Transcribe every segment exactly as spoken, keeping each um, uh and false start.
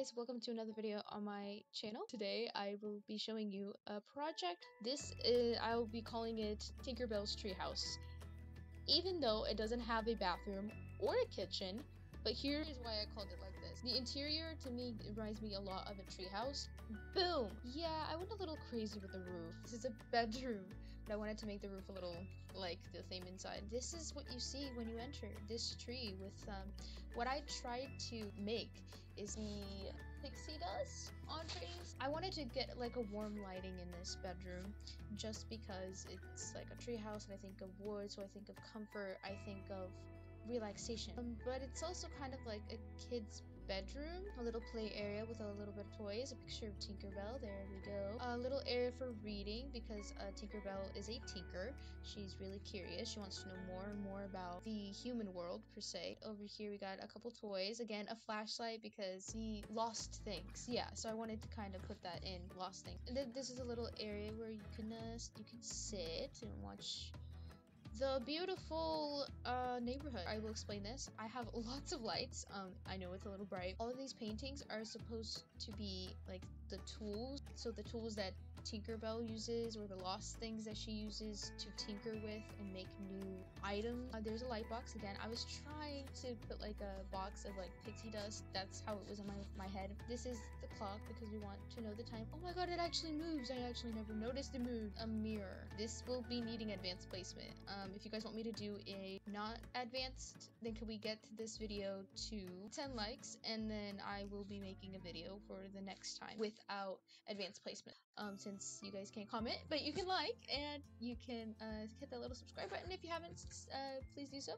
guys, welcome to another video on my channel. Today I will be showing you a project. This is, I will be calling it Tinkerbell's Treehouse. Even though it doesn't have a bathroom or a kitchen, but here is why I called it like this. The interior to me reminds me a lot of a treehouse. Boom! Yeah, I went a little crazy with the roof. This is a bedroom, but I wanted to make the roof a little like the same inside. This is what you see when you enter this tree with um, what I tried to make is the pixie dust on trees. I wanted to get like a warm lighting in this bedroom just because it's like a treehouse, and I think of wood, so I think of comfort, I think of relaxation, um, but it's also kind of like a kid's bedroom, a little play area with a little bit of toys, a picture of Tinkerbell, there we go, a little area for reading because uh, Tinkerbell is a tinker. She's really curious, she wants to know more and more about the human world per se. Over here we got a couple toys, again a flashlight because he lost things, yeah, so I wanted to kind of put that in, lost things. And then this is a little area where you can, uh, you can sit and watch the beautiful uh, neighborhood. I will explain this. I have lots of lights. Um, I know it's a little bright. All of these paintings are supposed to be like the tools. So the tools that Tinkerbell uses, or the lost things that she uses to tinker with and make new items. Uh, there's a light box again. I was trying to put like a box of like pixie dust. That's how it was in my, my head. This is the clock because we want to know the time. Oh my god, it actually moves. I actually never noticed it moved. A mirror. This will be needing advanced placement. Um, if you guys want me to do a not advanced, then can we get this video to ten likes, and then I will be making a video for the next time without advanced placement. Um, since you guys can't comment, but you can like, and you can uh, hit that little subscribe button if you haven't. Uh, please do so.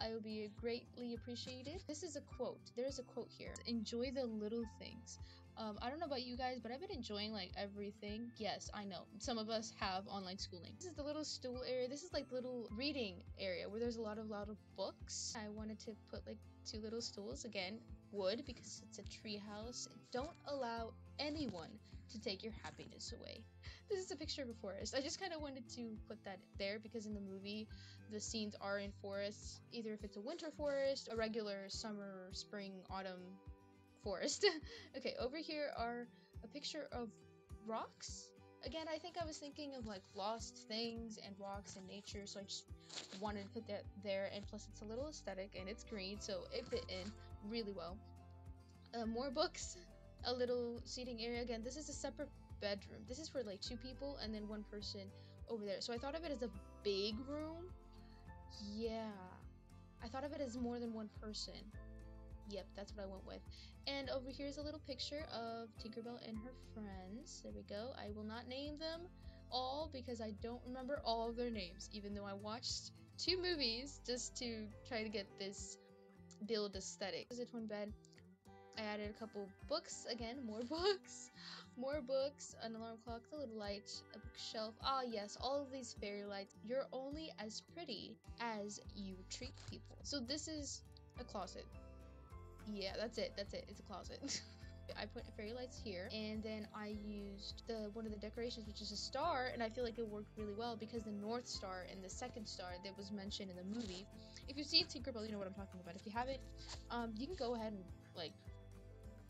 I will be greatly appreciated. This is a quote. There is a quote here. Enjoy the little things. Um, I don't know about you guys, but I've been enjoying like everything. Yes, I know. Some of us have online schooling. This is the little stool area. This is like little reading area where there's a lot of lot of books. I wanted to put like two little stools, again wood because it's a tree house. Don't allow anyone to take your happiness away. This is a picture of a forest. I just kind of wanted to put that there because in the movie the scenes are in forests, either if it's a winter forest, a regular summer, spring, autumn forest. Okay, over here are a picture of rocks. Again, I think I was thinking of like lost things and rocks and nature, so I just wanted to put that there, and plus it's a little aesthetic and it's green, so it fit in really well. Uh, more books, a little seating area. Again, this is a separate bedroom. This is for like two people and then one person over there. So I thought of it as a big room. Yeah, I thought of it as more than one person. Yep, that's what I went with. And over here is a little picture of Tinkerbell and her friends. There we go. I will not name them all because I don't remember all of their names, even though I watched two movies just to try to get this build aesthetic. This is a twin bed. I added a couple books. Again, more books. More books. An alarm clock. The little light. A bookshelf. Ah, yes. All of these fairy lights. You're only as pretty as you treat people. So this is a closet. Yeah, that's it. That's it. It's a closet. I put fairy lights here, and then I used the one of the decorations, which is a star, and I feel like it worked really well because the North Star and the second star that was mentioned in the movie. If you see Tinkerbell, you know what I'm talking about. If you haven't, um, you can go ahead and like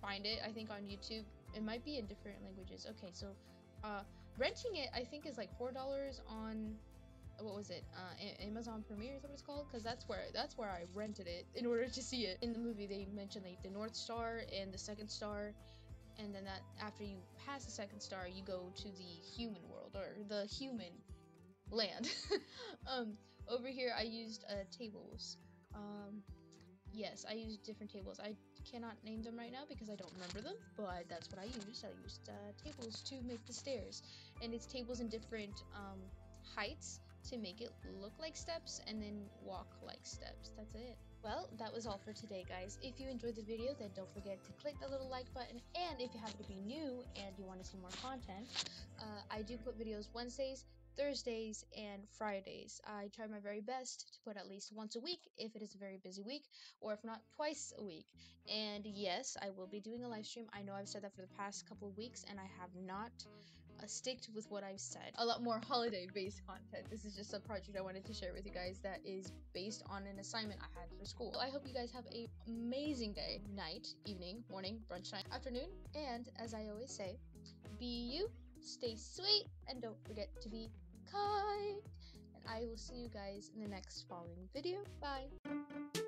find it. I think on YouTube, it might be in different languages. Okay, so uh, renting it, I think, is like four dollars on. What was it? Uh, Amazon Premier is what it's called, because that's where that's where I rented it in order to see it. In the movie, they mentioned like the North Star and the second star, and then that after you pass the second star, you go to the human world or the human land. um, over here, I used uh, tables. Um, yes, I used different tables. I cannot name them right now because I don't remember them, but that's what I used. I used uh, tables to make the stairs, and it's tables in different um, heights to make it look like steps and then walk like steps. That's it. Well, that was all for today, guys. If you enjoyed the video, then don't forget to click that little like button, and if you happen to be new and you want to see more content, uh, I do put videos Wednesdays, Thursdays, and Fridays. I try my very best to put at least once a week if it is a very busy week, or if not, twice a week. And yes, I will be doing a live stream. I know I've said that for the past couple of weeks and I have not uh, sticked with what I've said. A lot more holiday-based content. This is just a project I wanted to share with you guys that is based on an assignment I had for school. So I hope you guys have an amazing day, night, evening, morning, brunch time, afternoon, and as I always say, be you, stay sweet, and don't forget to be kind. And I will see you guys in the next following video. Bye!